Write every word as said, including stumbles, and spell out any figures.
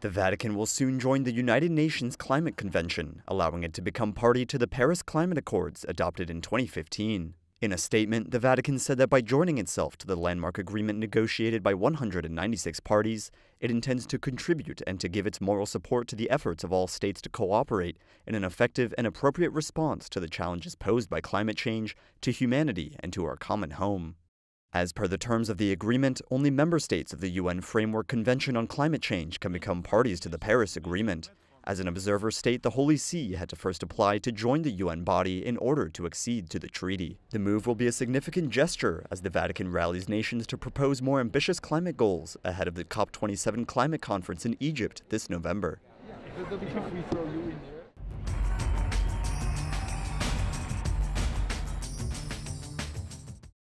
The Vatican will soon join the United Nations Climate Convention, allowing it to become party to the Paris Climate Accords adopted in twenty fifteen. In a statement, the Vatican said that by joining itself to the landmark agreement negotiated by one hundred ninety-six parties, it intends to contribute and to give its moral support to the efforts of all states to cooperate in an effective and appropriate response to the challenges posed by climate change, to humanity, and to our common home. As per the terms of the agreement, only member states of the U N Framework Convention on Climate Change can become parties to the Paris Agreement. As an observer state, the Holy See had to first apply to join the U N body in order to accede to the treaty. The move will be a significant gesture as the Vatican rallies nations to propose more ambitious climate goals ahead of the COP twenty-seven climate conference in Egypt this November.